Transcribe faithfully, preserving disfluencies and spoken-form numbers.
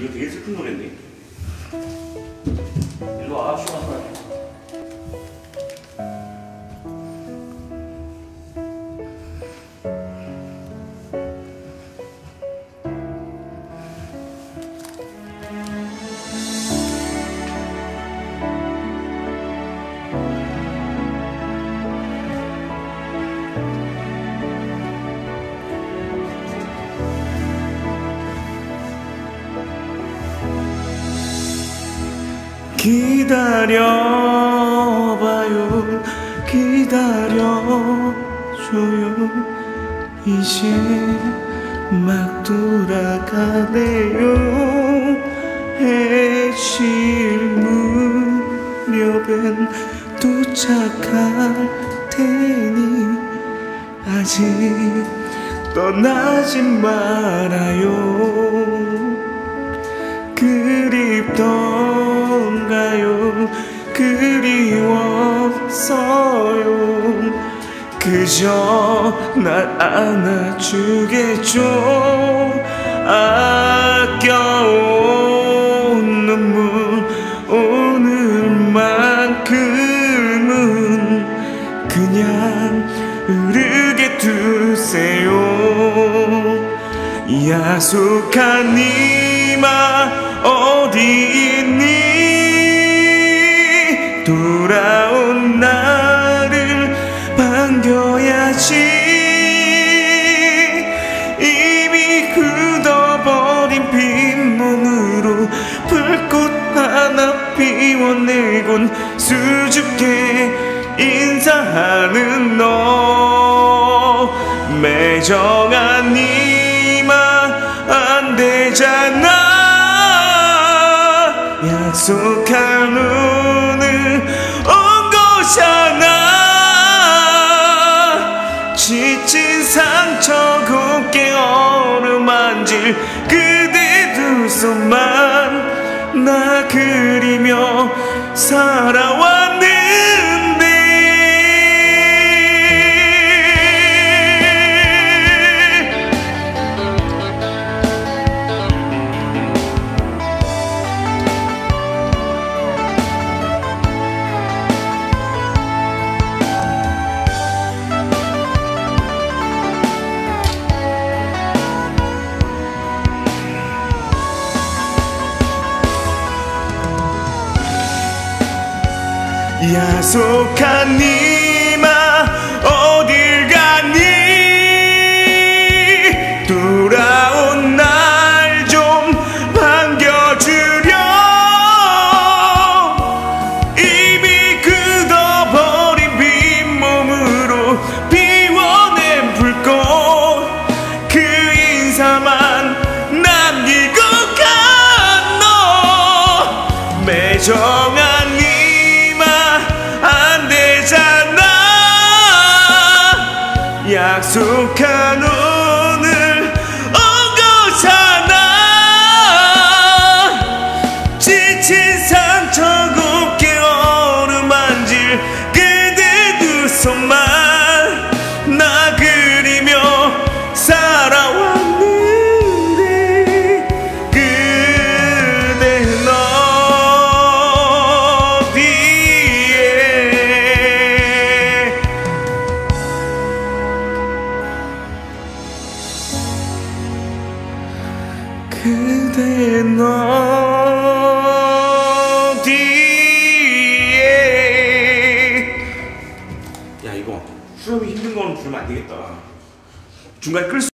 이거 되게 슬픈 노래인데? 일로 와, 시원하게. 기다려봐요, 기다려줘요. 이제 막 돌아가네요. 해질 무렵엔 도착할 테니 아직 떠나지 말아요. 그립던가요, 그리웠어요. 그저 날 안아주겠죠. 아껴온 눈물, 오늘만큼은 그냥 흐르게 두세요. 야속한 이마 어디 있니? 돌아온 나를 반겨야지. 이미 굳어버린 빈문으로 불꽃 하나 피워내곤 수줍게 인사하는 너. 매정한 이마 안 되잖아. 약속한 오늘 온 거잖아. 지친 상처 곱게 어루만질 그대 두 손만 나 그리며 살아왔는데. 약속한 이마 어딜 가니? 돌아온 날 좀 반겨주렴. 이미 굳어버린 빈몸으로 비워낸 불꽃 그 인사만 남기고 간 너. 매정한 약속한 오늘 온 거잖아. 지친 상처 곱게 어루만질 그대 두 손만 나 그리며 살아왔는데. 그대는 어디에? 그대는 어디에? 야, 이거 수염이 힘든 거는 부르면 안 되겠다. 중간에 끌 수